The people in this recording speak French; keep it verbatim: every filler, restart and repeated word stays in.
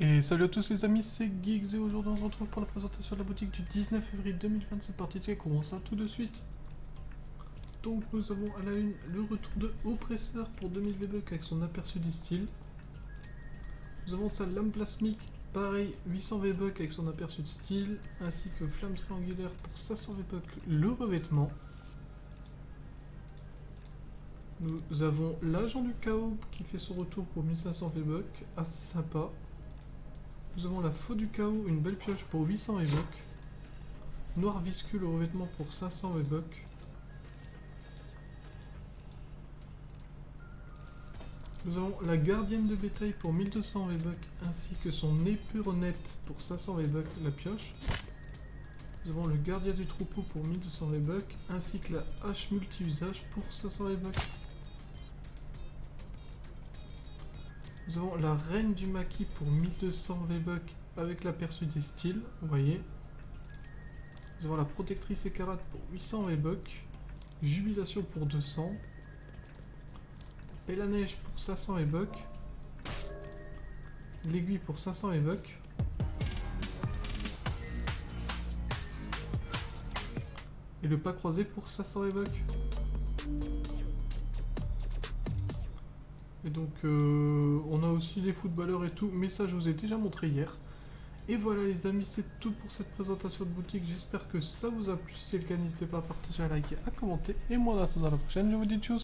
Et salut à tous les amis, c'est Geeks et aujourd'hui on se retrouve pour la présentation de la boutique du dix-neuf février deux mille vingt-sept par T T. Courons ça tout de suite. Donc nous avons à la une le retour de Oppresseur pour deux mille V-Bucks avec son aperçu des styles. Nous avons sa lame plasmique, pareil, huit cents V-Bucks avec son aperçu de style, ainsi que flamme triangulaire pour cinq cents V-Bucks le revêtement. Nous avons l'agent du chaos qui fait son retour pour mille cinq cents V-Bucks, assez sympa. Nous avons la Faux du Chaos, une belle pioche pour huit cents V-Bucks. Noir Viscule au revêtement pour cinq cents V-Bucks. Nous avons la Gardienne de Bétail pour mille deux cents V-Bucks ainsi que son Épure Net pour cinq cents V-Bucks la pioche. Nous avons le Gardien du Troupeau pour mille deux cents V-Bucks ainsi que la hache multi-usage pour cinq cents V-Bucks. Nous avons la Reine du maquis pour mille deux cents V-Bucks avec l'aperçu des styles, vous voyez. Nous avons la Protectrice Écarlate pour huit cents V-Bucks, Jubilation pour deux cents, Péla Neige pour cinq cents V-Bucks, L'Aiguille pour cinq cents V-Bucks. Et le Pas Croisé pour cinq cents V-Bucks. Et donc euh, on a aussi les footballeurs et tout, mais ça je vous ai déjà montré hier. Et voilà les amis, c'est tout pour cette présentation de boutique, j'espère que ça vous a plu. Si c'est le cas, n'hésitez pas à partager, à liker, à commenter. Et moi en attendant la prochaine, je vous dis tchuss.